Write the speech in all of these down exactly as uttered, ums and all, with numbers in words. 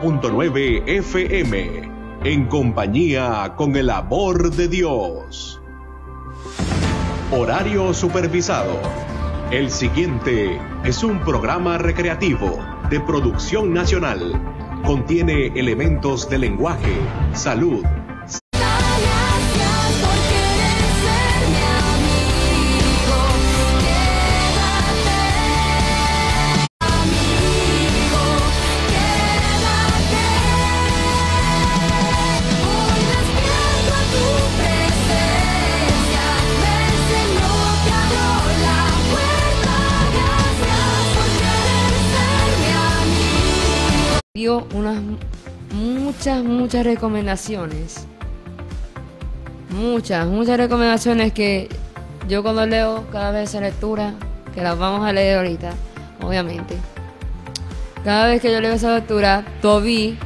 noventa y nueve punto nueve F M, en compañía con el amor de Dios. Horario supervisado. El siguiente es un programa recreativo de producción nacional. Contiene elementos de lenguaje, salud, dio unas muchas, muchas recomendaciones. Muchas, muchas recomendaciones que yo cuando leo cada vez esa lectura, que las vamos a leer ahorita, obviamente. Cada vez que yo leo esa lectura, Tobí,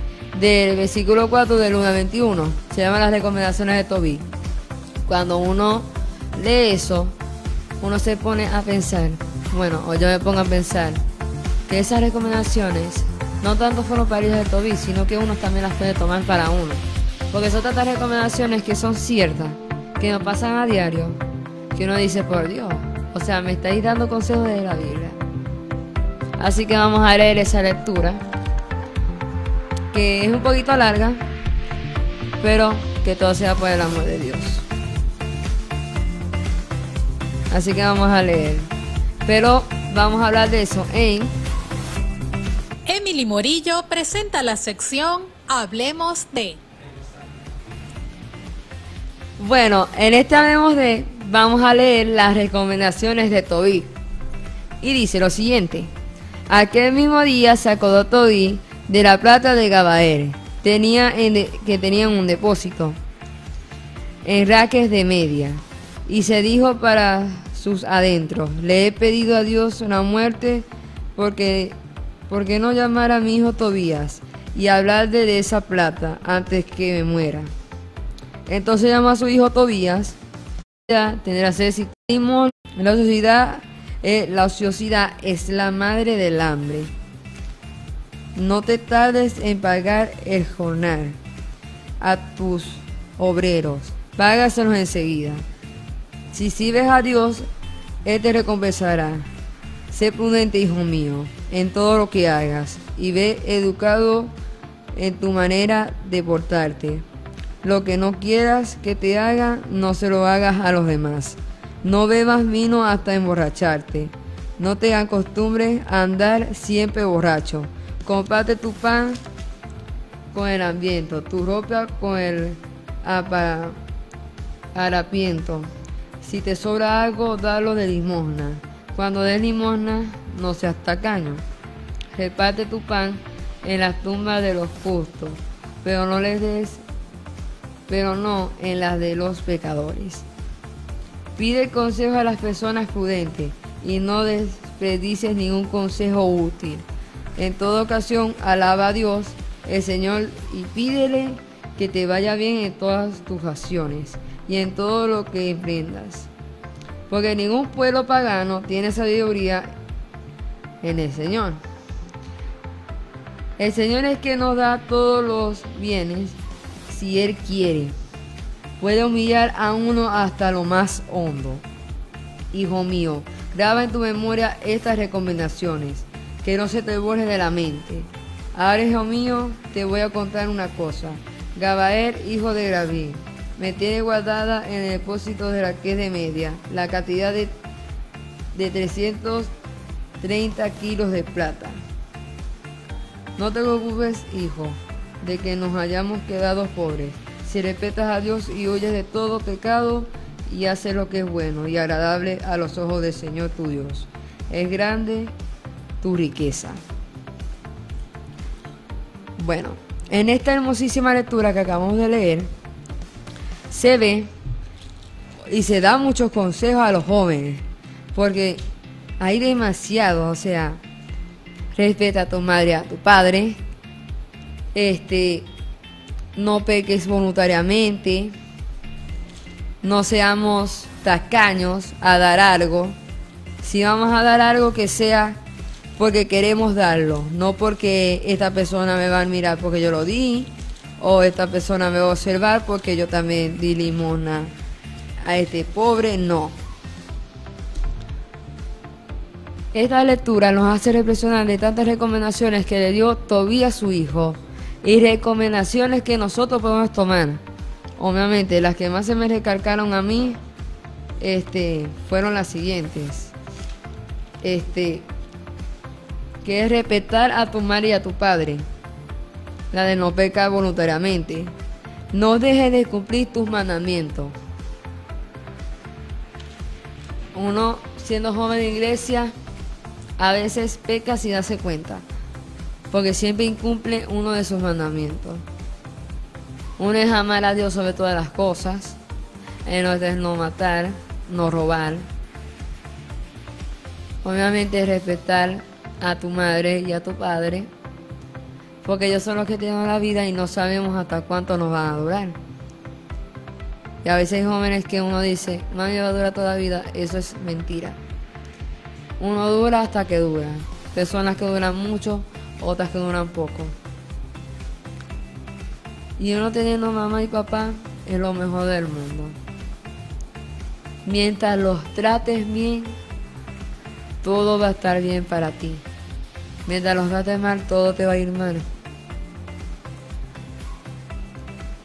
del versículo cuatro del uno al veintiuno, se llaman las recomendaciones de Tobí. Cuando uno lee eso, uno se pone a pensar, bueno, o yo me pongo a pensar, que esas recomendaciones no tanto fueron para ellos de Tobí, sino que uno también las puede tomar para uno. Porque son tantas recomendaciones que son ciertas, que nos pasan a diario, que uno dice, por Dios, o sea, me estáis dando consejos de la Biblia. Así que vamos a leer esa lectura, que es un poquito larga, pero que todo sea por el amor de Dios. Así que vamos a leer. Pero vamos a hablar de eso en... Emi Morillo presenta la sección Hablemos de. Bueno, en este Hablemos de vamos a leer las recomendaciones de Tobí. Y dice lo siguiente: aquel mismo día se acordó Tobí de la plata de Gabael, tenía en, que tenía un depósito en raques de media, y se dijo para sus adentros: le he pedido a Dios una muerte porque... ¿por qué no llamar a mi hijo Tobías y hablar de esa plata antes que me muera? Entonces llamó a su hijo Tobías. Tener acceso la ociosidad, eh, la ociosidad es la madre del hambre. No te tardes en pagar el jornal a tus obreros, págaselos enseguida. Si sirves a Dios, Él te recompensará. Sé prudente, hijo mío, en todo lo que hagas, y ve educado en tu manera de portarte. Lo que no quieras que te haga, no se lo hagas a los demás. No bebas vino hasta emborracharte. No te acostumbres a andar siempre borracho. Comparte tu pan con el hambriento, tu ropa con el harapiento. Si te sobra algo, dalo de limosna. Cuando des limosna, no seas tacaño. Reparte tu pan en las tumbas de los justos, pero no les des, pero no en las de los pecadores. Pide consejo a las personas prudentes y no desperdicies ningún consejo útil. En toda ocasión, alaba a Dios, el Señor, y pídele que te vaya bien en todas tus acciones y en todo lo que emprendas. Porque ningún pueblo pagano tiene sabiduría en el Señor. El Señor es que nos da todos los bienes si Él quiere. Puede humillar a uno hasta lo más hondo. Hijo mío, graba en tu memoria estas recomendaciones, que no se te borren de la mente. Ahora, hijo mío, te voy a contar una cosa. Gabael, hijo de Gabriel, me tiene guardada en el depósito de la que es de media la cantidad de, de trescientos treinta kilos de plata. No te preocupes, hijo, de que nos hayamos quedado pobres. Si respetas a Dios y huyes de todo pecado y haces lo que es bueno y agradable a los ojos del Señor tu Dios, es grande tu riqueza. Bueno, en esta hermosísima lectura que acabamos de leer, se ve y se da muchos consejos a los jóvenes, porque hay demasiado, o sea, respeta a tu madre, a tu padre, este, no peques voluntariamente, no seamos tacaños a dar algo. Si vamos a dar algo, que sea porque queremos darlo, no porque esta persona me va a admirar porque yo lo di, o esta persona me va a observar porque yo también di limosna a este pobre, no. Esta lectura nos hace reflexionar de tantas recomendaciones que le dio Tobías a su hijo y recomendaciones que nosotros podemos tomar. Obviamente, las que más se me recalcaron a mí este, fueron las siguientes. Este, que es respetar a tu madre y a tu padre. La de no pecar voluntariamente. No dejes de cumplir tus mandamientos. Uno, siendo joven de iglesia, a veces peca sin darse cuenta, porque siempre incumple uno de sus mandamientos. Uno es amar a Dios sobre todas las cosas, el otro es no matar, no robar. Obviamente es respetar a tu madre y a tu padre, porque ellos son los que tienen la vida y no sabemos hasta cuánto nos van a durar. Y a veces hay jóvenes que uno dice, mami va a durar toda la vida, eso es mentira. Uno dura hasta que dura. Personas que duran mucho, otras que duran poco. Y uno teniendo mamá y papá es lo mejor del mundo. Mientras los trates bien, todo va a estar bien para ti. Mientras los trates mal, todo te va a ir mal.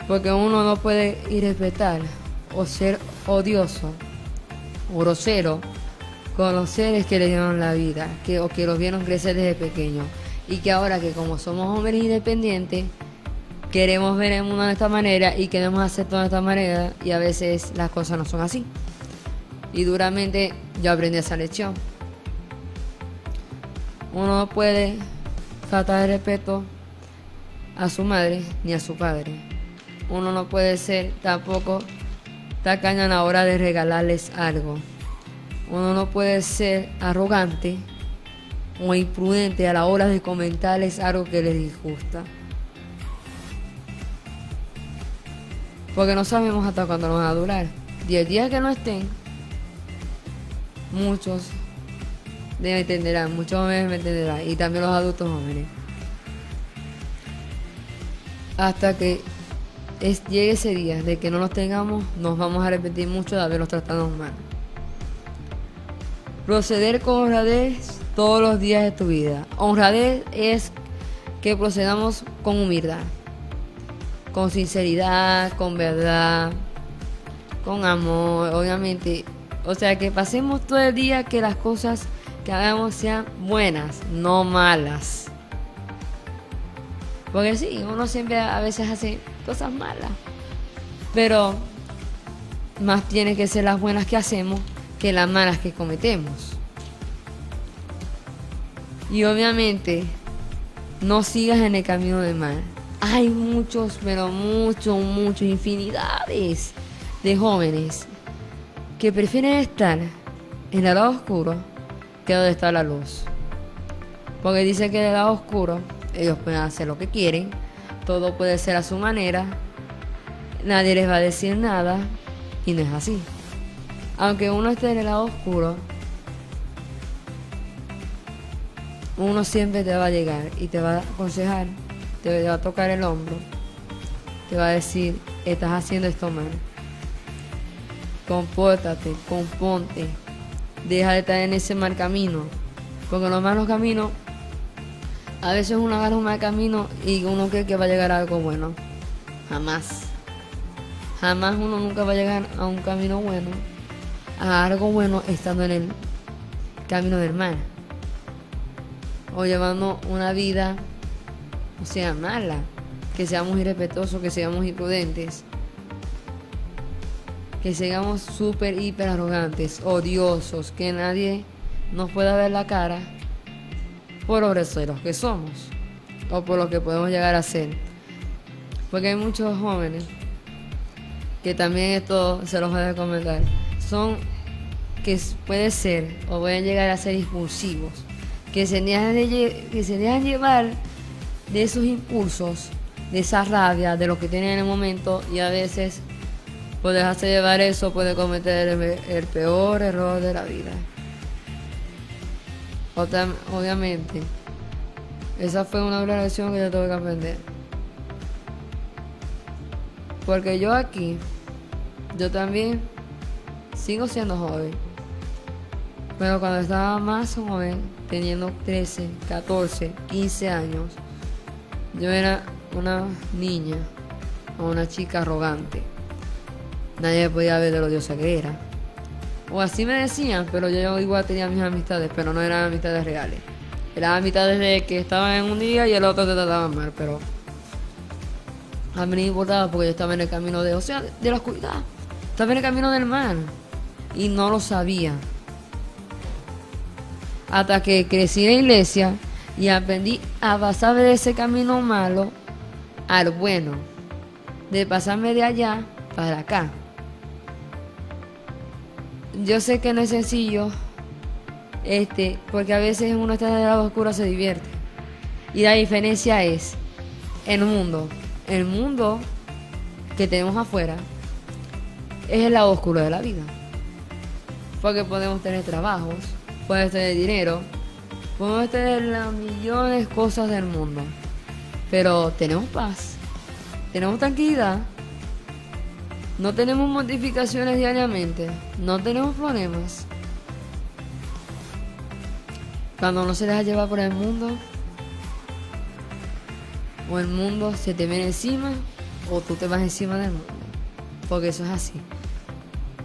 Porque uno no puede irrespetar o ser odioso o grosero con los seres que le dieron la vida, que, o que los vieron crecer desde pequeños, y que ahora que como somos hombres independientes, queremos ver el mundo de esta manera y queremos hacer todo de esta manera, y a veces las cosas no son así. Y duramente yo aprendí esa lección. Uno no puede faltar de respeto a su madre ni a su padre. Uno no puede ser tampoco tacaño a la hora de regalarles algo. Uno no puede ser arrogante o imprudente a la hora de comentarles algo que les disgusta. Porque no sabemos hasta cuándo nos va a durar. Y el día que no estén, muchos me entenderán, muchos jóvenes me entenderán, y también los adultos jóvenes. Hasta que es, llegue ese día de que no los tengamos, nos vamos a arrepentir mucho de haberlos tratado mal. Proceder con honradez todos los días de tu vida. Honradez es que procedamos con humildad, con sinceridad, con verdad, con amor, obviamente. O sea, que pasemos todo el día que las cosas que hagamos sean buenas, no malas. Porque sí, uno siempre a veces hace cosas malas, pero más tienen que ser las buenas que hacemos que las malas que cometemos. Y obviamente no sigas en el camino del mal. Hay muchos, pero muchos, muchos, infinidades de jóvenes que prefieren estar en el lado oscuro que donde está la luz, porque dicen que en el lado oscuro ellos pueden hacer lo que quieren, todo puede ser a su manera, nadie les va a decir nada, y no es así. Aunque uno esté en el lado oscuro, uno siempre te va a llegar y te va a aconsejar, te va a tocar el hombro, te va a decir, estás haciendo esto mal, compórtate, componte, deja de estar en ese mal camino, porque en los malos caminos, a veces uno agarra un mal camino y uno cree que va a llegar a algo bueno, jamás, jamás uno nunca va a llegar a un camino bueno, a algo bueno estando en el camino del mal o llevando una vida, o sea, mala, que seamos irrespetuosos, que seamos imprudentes, que seamos súper hiper arrogantes, odiosos, que nadie nos pueda ver la cara por los groseros que somos o por lo que podemos llegar a ser, porque hay muchos jóvenes que también esto se los voy a recomendar, son que puede ser o pueden llegar a ser impulsivos, que se dejan, de, que se dejan llevar de esos impulsos, de esa rabia, de lo que tienen en el momento, y a veces por dejarse llevar eso puede cometer el, el peor error de la vida. obviamente. Esa fue una gran lección que yo tuve que aprender. Porque yo aquí, yo también sigo siendo joven. Pero cuando estaba más joven, teniendo trece, catorce, quince años, yo era una niña o una chica arrogante. Nadie me podía ver de lo diosa que era. O así me decían, pero yo igual tenía mis amistades, pero no eran amistades reales. Eran amistades de que estaban en un día y el otro te trataban mal, pero a mí no me importaba porque yo estaba en el camino de, o sea, de la oscuridad. Estaba en el camino del mal y no lo sabía. Hasta que crecí en la iglesia y aprendí a pasarme de ese camino malo al bueno. De pasarme de allá para acá. Yo sé que no es sencillo, este, porque a veces uno está en el lado oscuro se divierte. Y la diferencia es el mundo. El mundo que tenemos afuera es el lado oscuro de la vida. Porque podemos tener trabajos, podemos tener dinero, podemos tener las millones de cosas del mundo. Pero tenemos paz, tenemos tranquilidad. No tenemos modificaciones diariamente, no tenemos problemas. Cuando no se deja llevar por el mundo, o el mundo se te viene encima, o tú te vas encima del mundo. Porque eso es así.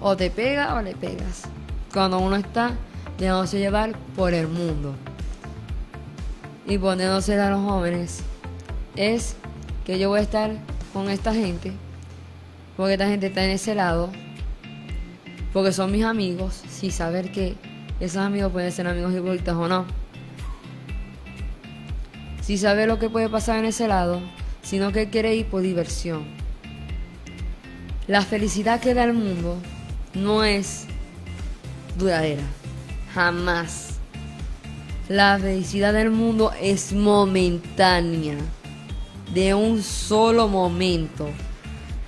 O te pega o le pegas. Cuando uno está dejándose llevar por el mundo. Y poniéndose a los jóvenes, es que yo voy a estar con esta gente. Porque esta gente está en ese lado, porque son mis amigos, sin saber que esos amigos pueden ser amigos hipócritas o no. Sin saber lo que puede pasar en ese lado, sino que quiere ir por diversión. La felicidad que da el mundo no es duradera, jamás. La felicidad del mundo es momentánea, de un solo momento.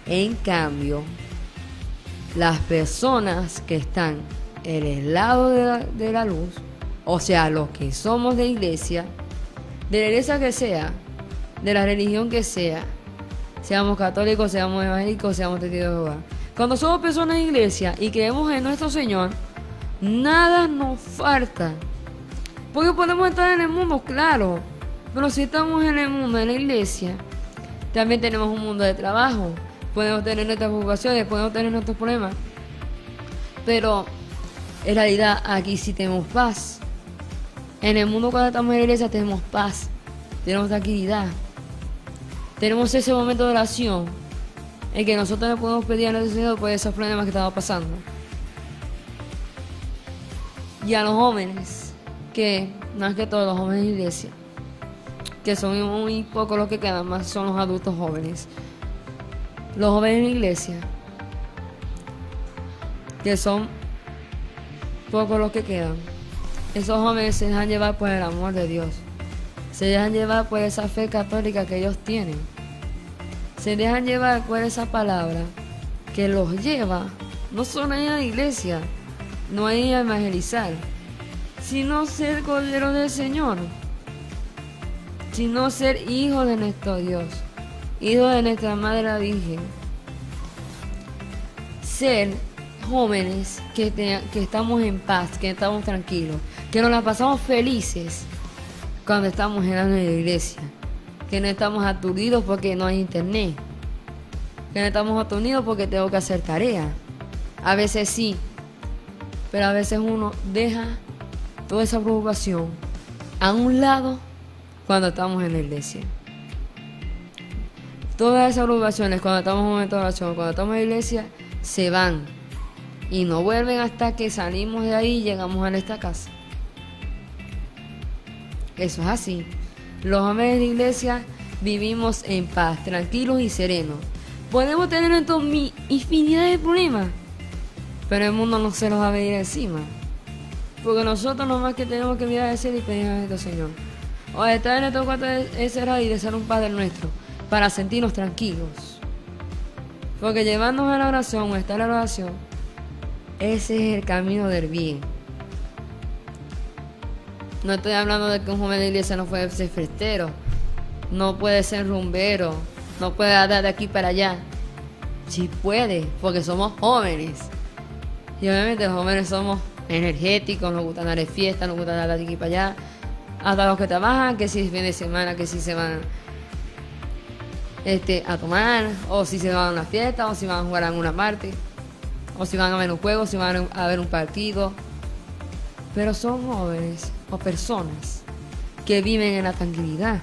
En cambio, las personas que están en el lado de la, de la luz, o sea, los que somos de iglesia, de la iglesia que sea, de la religión que sea, seamos católicos, seamos evangélicos, seamos testigos de Jehová. Cuando somos personas de iglesia y creemos en nuestro Señor, nada nos falta. Porque podemos estar en el mundo, claro, pero si estamos en el mundo, en la iglesia, también tenemos un mundo de trabajo. Podemos tener nuestras preocupaciones, podemos tener nuestros problemas. Pero en realidad aquí sí tenemos paz. En el mundo cuando estamos en la iglesia tenemos paz, tenemos tranquilidad. Tenemos ese momento de oración en que nosotros le podemos pedir a nuestro Señor por esos problemas que estamos pasando. Y a los jóvenes, que más que todos los jóvenes de la iglesia, que son muy pocos los que quedan, más son los adultos jóvenes. Los jóvenes en la iglesia, que son pocos los que quedan, esos jóvenes se dejan llevar por el amor de Dios, se dejan llevar por esa fe católica que ellos tienen, se dejan llevar por esa palabra que los lleva, no solo a ir a la iglesia, no a ir a evangelizar, sino ser corderos del Señor, sino ser hijos de nuestro Dios. Hijo de nuestra Madre la Virgen, ser jóvenes que, te, que estamos en paz, que estamos tranquilos, que nos la pasamos felices cuando estamos en la iglesia, que no estamos aturdidos porque no hay internet, que no estamos aturdidos porque tengo que hacer tarea. A veces sí, pero a veces uno deja toda esa preocupación a un lado cuando estamos en la iglesia. Todas esas preocupaciones cuando estamos en un momento de oración, cuando estamos en la iglesia, se van y no vuelven hasta que salimos de ahí y llegamos a nuestra casa. Eso es así. Los hombres de la iglesia vivimos en paz, tranquilos y serenos. Podemos tener entonces infinidad de problemas, pero el mundo no se nos va a venir encima. Porque nosotros nomás que tenemos que mirar al cielo y pedir a nuestro Señor. O estar en nuestro cuarto encerrado y desear un Padre Nuestro, para sentirnos tranquilos, porque llevarnos a la oración o estar en la oración, ese es el camino del bien. No estoy hablando de que un joven de iglesia no puede ser festero, no puede ser rumbero, no puede andar de aquí para allá. Sí puede, porque somos jóvenes. Y obviamente los jóvenes somos energéticos, nos gusta andar de fiesta, nos gusta andar de aquí para allá. Hasta los que trabajan, que si es fin de semana, que si se van este, a tomar, o si se van a una fiesta, o si van a jugar en una parte, o si van a ver un juego, o si van a ver un partido. Pero son jóvenes o personas que viven en la tranquilidad,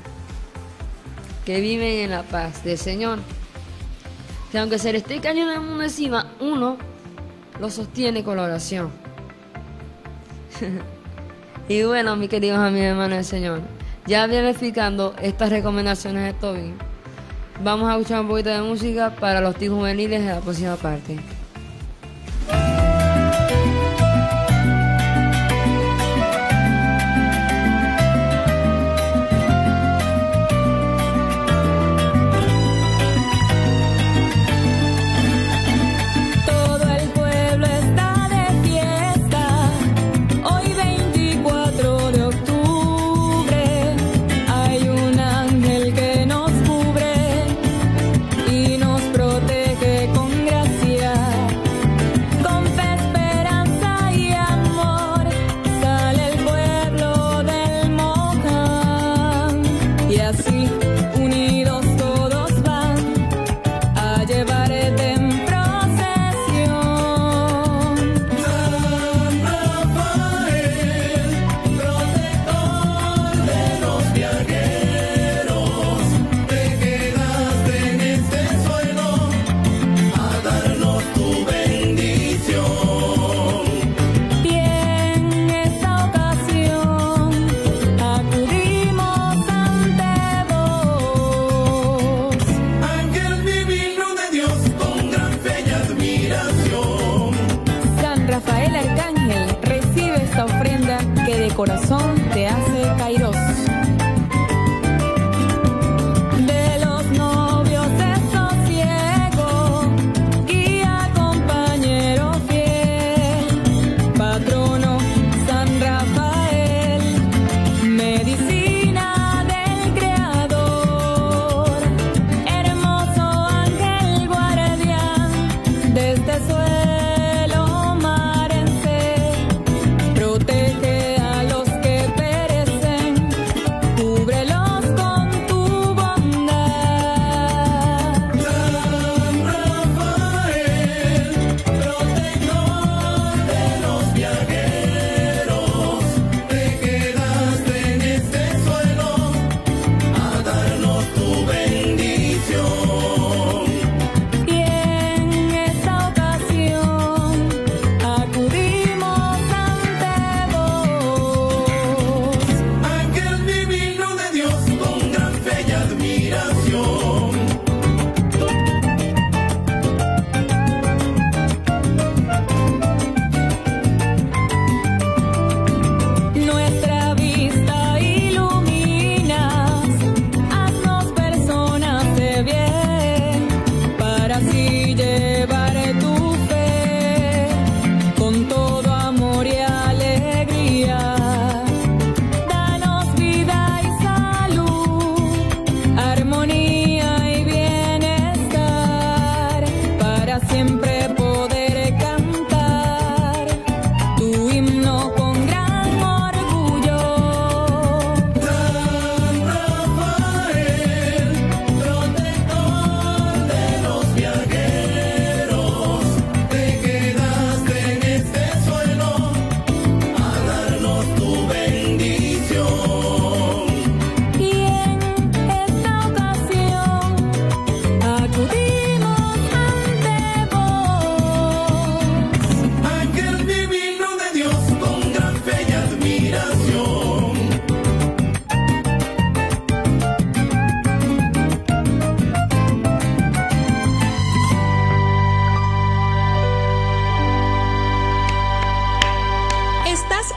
que viven en la paz del Señor. Que aunque se le esté cayendo el mundo encima, uno lo sostiene con la oración. Y bueno, mis queridos amigos y hermanos del Señor, ya verificando estas recomendaciones de Tobías, vamos a escuchar un poquito de música para los tíos juveniles de la próxima parte. Corazón te hace kairos. De los novios de sosiego, guía, compañero fiel, patrono San Rafael, medicina del Creador, hermoso ángel guardián de este suelo marense, protege.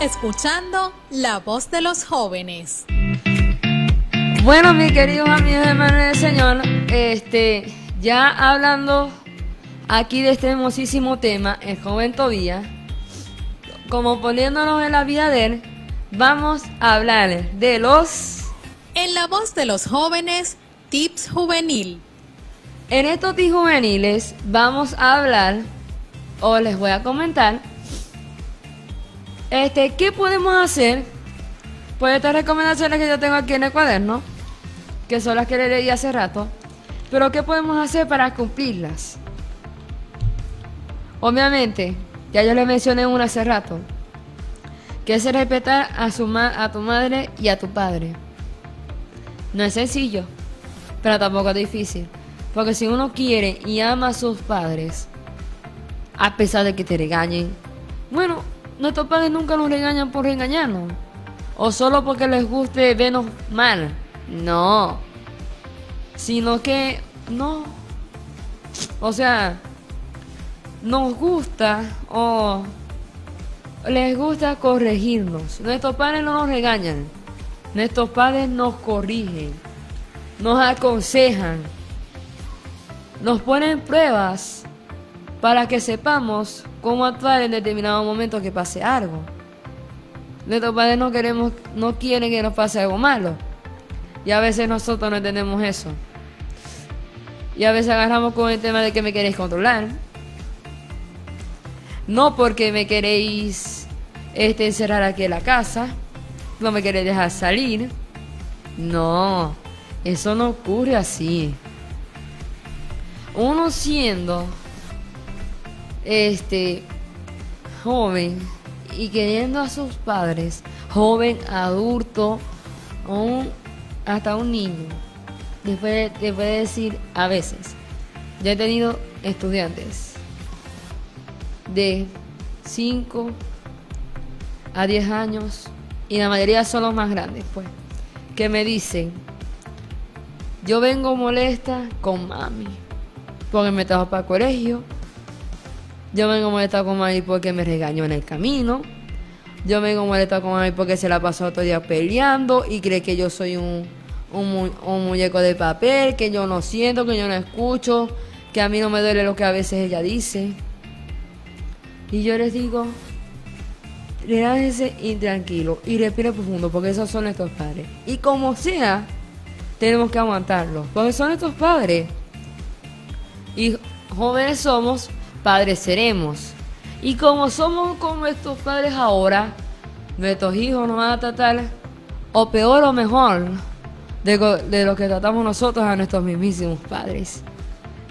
Escuchando La Voz de los Jóvenes. Bueno, mis queridos amigos y hermanos del Señor, este, ya hablando aquí de este hermosísimo tema, el joven Tobías, como poniéndonos en la vida de él, vamos a hablar de los... En la voz de los jóvenes, tips juvenil. En estos tips juveniles vamos a hablar, o les voy a comentar, este, ¿qué podemos hacer? Pues estas recomendaciones que yo tengo aquí en el cuaderno, que son las que le leí hace rato, pero ¿qué podemos hacer para cumplirlas? Obviamente, ya yo les mencioné una hace rato, que es respetar a, su ma a tu madre y a tu padre. No es sencillo, pero tampoco es difícil, porque si uno quiere y ama a sus padres, a pesar de que te regañen, bueno, nuestros padres nunca nos regañan por regañarnos, o solo porque les guste vernos mal, no, sino que no, o sea, nos gusta o les gusta corregirnos. Nuestros padres no nos regañan, nuestros padres nos corrigen, nos aconsejan, nos ponen pruebas para que sepamos cómo actuar en determinado momento que pase algo. Nuestros padres no queremos, no quieren que nos pase algo malo. Y a veces nosotros no entendemos eso. Y a veces agarramos con el tema de que me queréis controlar. No porque me queréis este, encerrar aquí en la casa. No me queréis dejar salir. No, eso no ocurre así. Uno siendo este joven y queriendo a sus padres, joven, adulto, un, hasta un niño, después te puede decir a veces, yo he tenido estudiantes de cinco a diez años, y la mayoría son los más grandes, pues, que me dicen, yo vengo molesta con mami porque me trajo para el colegio, yo vengo molesta con mami porque me regañó en el camino, yo vengo molesta con mami porque se la pasó todo el día peleando y cree que yo soy un, un, un muñeco de papel, que yo no siento, que yo no escucho, que a mí no me duele lo que a veces ella dice. Y yo les digo, relájense y tranquilo y respire profundo, porque esos son nuestros padres. Y como sea, tenemos que aguantarlos, porque son nuestros padres. Y jóvenes somos, padres seremos. Y como somos con nuestros padres ahora, nuestros hijos nos van a tratar o peor o mejor de, de lo que tratamos nosotros a nuestros mismísimos padres.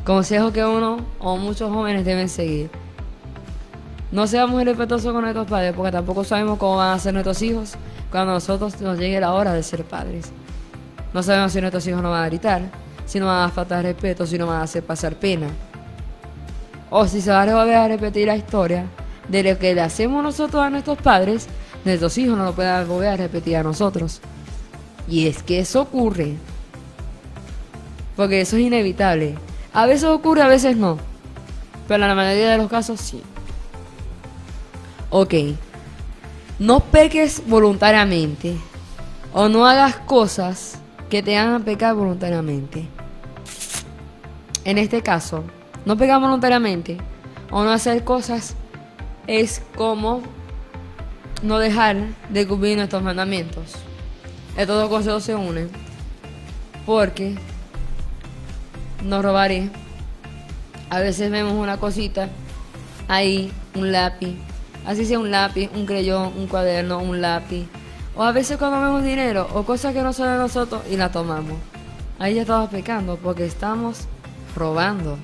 Consejo que uno o muchos jóvenes deben seguir. No seamos irrespetuosos con nuestros padres, porque tampoco sabemos cómo van a ser nuestros hijos cuando a nosotros nos llegue la hora de ser padres. No sabemos si nuestros hijos nos van a gritar, si nos van a faltar respeto, si nos van a hacer pasar pena. O si se va a volver a repetir la historia de lo que le hacemos nosotros a nuestros padres, nuestros hijos no lo pueden volver a repetir a nosotros. Y es que eso ocurre, porque eso es inevitable. A veces ocurre, a veces no, pero en la mayoría de los casos sí. Ok, no peques voluntariamente o no hagas cosas que te hagan pecar voluntariamente. En este caso, no pecar voluntariamente o no hacer cosas es como no dejar de cumplir nuestros mandamientos. Estos dos consejos se unen porque no robaré. A veces vemos una cosita ahí, un lápiz. Así sea un lápiz, un creyón, un cuaderno, un lápiz. O a veces cuando vemos dinero o cosas que no son de nosotros y la tomamos. Ahí ya estamos pecando porque estamos robando.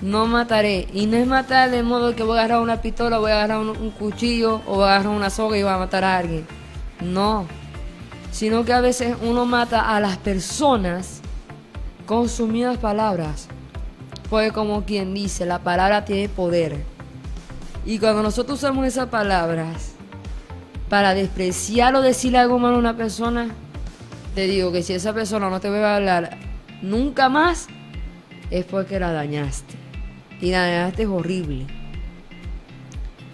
No mataré. Y no es matar de modo que voy a agarrar una pistola, voy a agarrar un, un cuchillo o voy a agarrar una soga y voy a matar a alguien. No. Sino que a veces uno mata a las personas con sus mismas palabras. Porque como quien dice, la palabra tiene poder. Y cuando nosotros usamos esas palabras para despreciar o decirle algo malo a una persona, te digo que si esa persona no te vuelve a hablar nunca más, es porque la dañaste. Y la dañaste es horrible.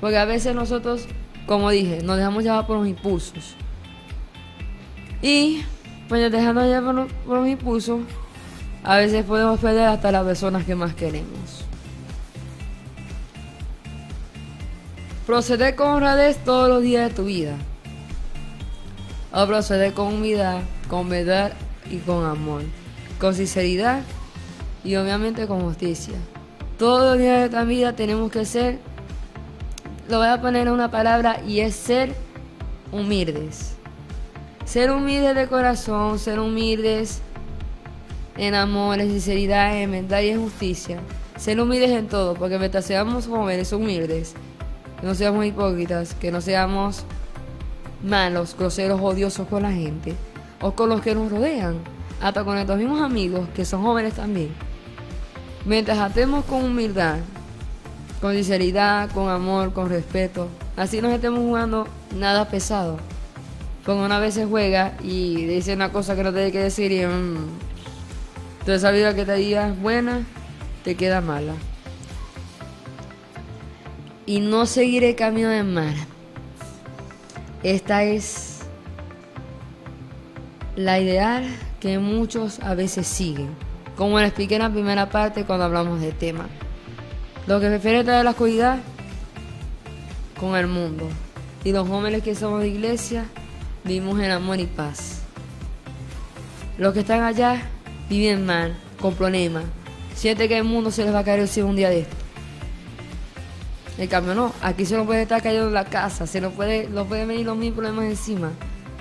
Porque a veces nosotros, como dije, nos dejamos llevar por los impulsos. Y, pues dejando llevar por los, por los impulsos, a veces podemos perder hasta las personas que más queremos. Proceder con honradez todos los días de tu vida. O proceder con humildad, con verdad y con amor, con sinceridad y obviamente con justicia. Todos los días de nuestra vida tenemos que ser, lo voy a poner en una palabra y es ser humildes. Ser humildes de corazón, ser humildes en amor, en sinceridad, en verdad y en justicia. Ser humildes en todo, porque mientras seamos jóvenes humildes, que no seamos hipócritas, que no seamos malos, groseros, odiosos con la gente o con los que nos rodean, hasta con nuestros mismos amigos que son jóvenes también. Mientras atemos con humildad, con sinceridad, con amor, con respeto, así no estemos jugando nada pesado. Porque una vez se juega y dice una cosa que no te hay que decir y mmm, entonces la vida que te digas buena te queda mala. Y no seguir el camino del mal. Esta es la ideal que muchos a veces siguen, como les expliqué en la primera parte cuando hablamos del tema. Lo que prefiere traer la oscuridad con el mundo. Y los jóvenes que somos de iglesia vivimos en amor y paz. Los que están allá viven mal, con problemas. Siente que el mundo se les va a caer encima un día de esto. En cambio no, aquí se nos puede estar cayendo la casa, se nos puede, nos pueden venir los mil problemas encima.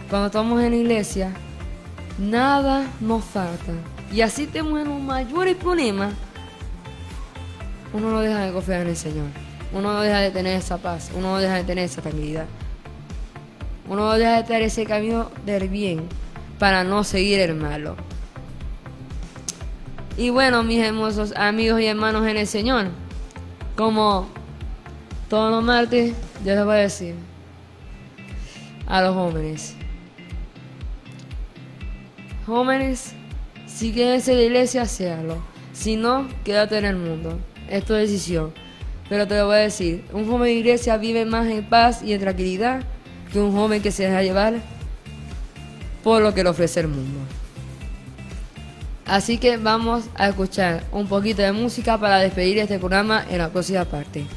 Cuando estamos en la iglesia, nada nos falta. Y así tenemos los mayores problemas, uno no deja de confiar en el Señor. Uno no deja de tener esa paz, uno no deja de tener esa tranquilidad. Uno no deja de tener ese camino del bien para no seguir el malo. Y bueno, mis hermosos amigos y hermanos en el Señor, como todos los martes, yo les voy a decir a los jóvenes. Jóvenes, si quieres en la iglesia, hazlo. Si no, quédate en el mundo. Es tu decisión. Pero te lo voy a decir, un joven de iglesia vive más en paz y en tranquilidad que un joven que se deja llevar por lo que le ofrece el mundo. Así que vamos a escuchar un poquito de música para despedir este programa en la próxima parte.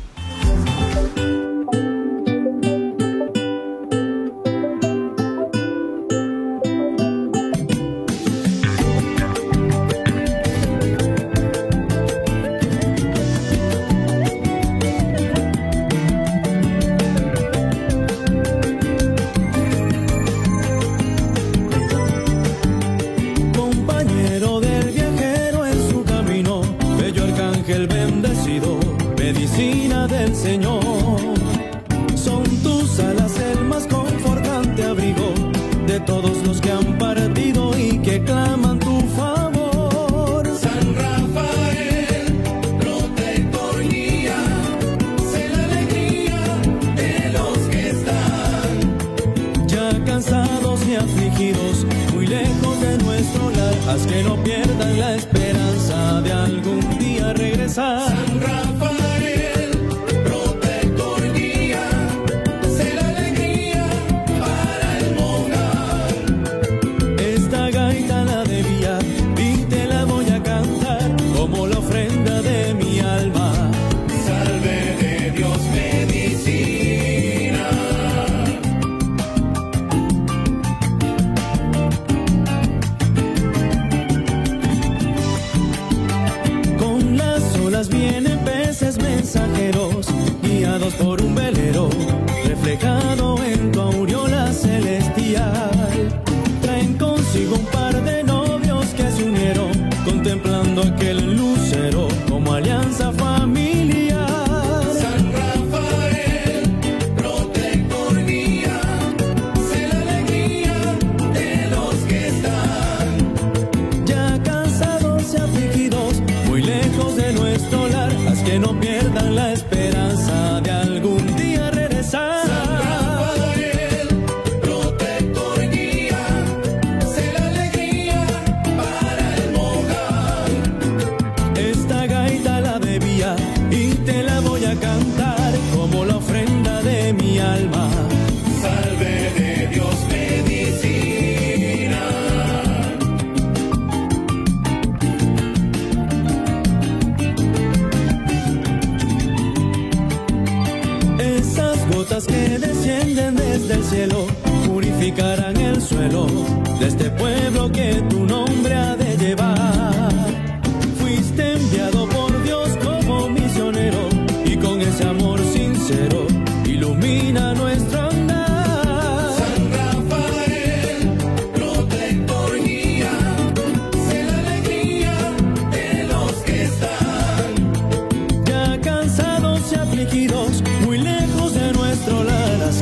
gotas que descienden desde el cielo purificarán el suelo de este pueblo que tu nombre ha de llevar. Fuiste enviado por Dios como misionero y con ese amor sincero ilumina nuestra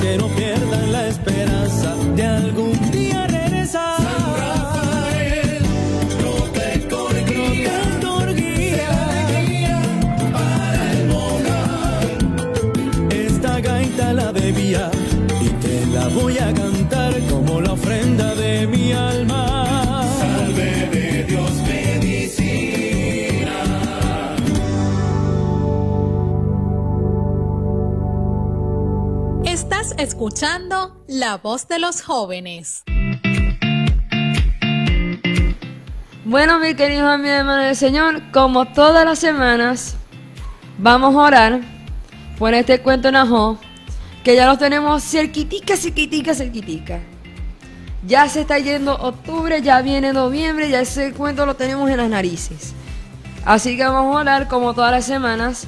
que no pierdan la esperanza de algún día regresar. San Rafael, protector guía, protector guía, sea la alegría para el hogar. Esta gaita la debía y te la voy a cantar como la ofrenda de mi alma. Salve de Dios medicina. Estás escuchando La Voz de los Jóvenes. Bueno, mis queridos amigos y hermanos del Señor, como todas las semanas, vamos a orar por este cuento Najo, que ya los tenemos cerquitica, cerquitica, cerquitica. Ya se está yendo octubre, ya viene noviembre, ya ese cuento lo tenemos en las narices. Así que vamos a orar como todas las semanas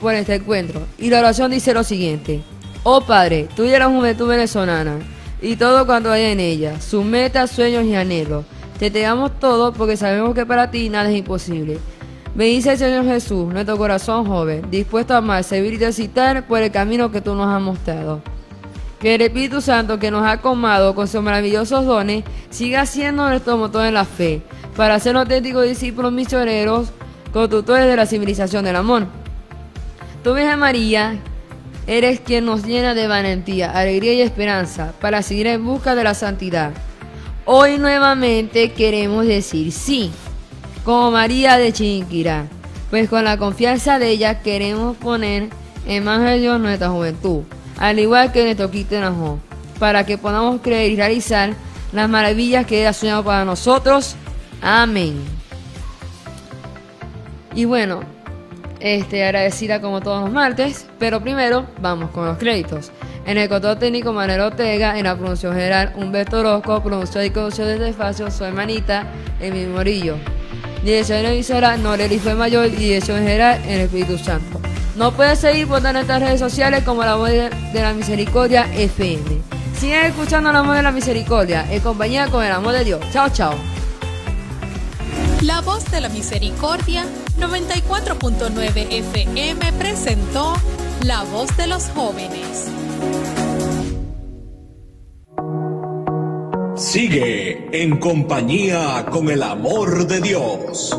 por este encuentro. Y la oración dice lo siguiente. Oh Padre, tuya la juventud venezolana y todo cuanto hay en ella, sus metas, sueños y anhelos. Te te damos todo porque sabemos que para ti nada es imposible. Bendice el Señor Jesús, nuestro corazón joven, dispuesto a amar, servir y transitar por el camino que tú nos has mostrado. Que el Espíritu Santo que nos ha colmado con sus maravillosos dones siga siendo nuestro motor en la fe, para ser auténticos discípulos misioneros, conductores de la civilización del amor. Tu Virgen María, eres quien nos llena de valentía, alegría y esperanza para seguir en busca de la santidad. Hoy nuevamente queremos decir sí, como María de Chiquinquirá, pues con la confianza de ella queremos poner en manos de Dios nuestra juventud, al igual que nuestro Cristo Najo, para que podamos creer y realizar las maravillas que ella ha soñado para nosotros. Amén. Y bueno, Este, agradecida como todos los martes, pero primero vamos con los créditos. En el control técnico Manuel Ortega, en la producción general Humberto Orozco, producción y conducción desde espacio, su hermanita Emi Morillo. Dirección de emisora Noreli fue mayor y dirección general en el Espíritu Santo. Nos pueden seguir por nuestras redes sociales como La Voz de la Misericordia F M. Sigan escuchando La Voz de la Misericordia en compañía con el amor de Dios. Chao, chao. La Voz de la Misericordia noventa y cuatro punto nueve F M presentó La Voz de los Jóvenes. Sigue en compañía con el amor de Dios.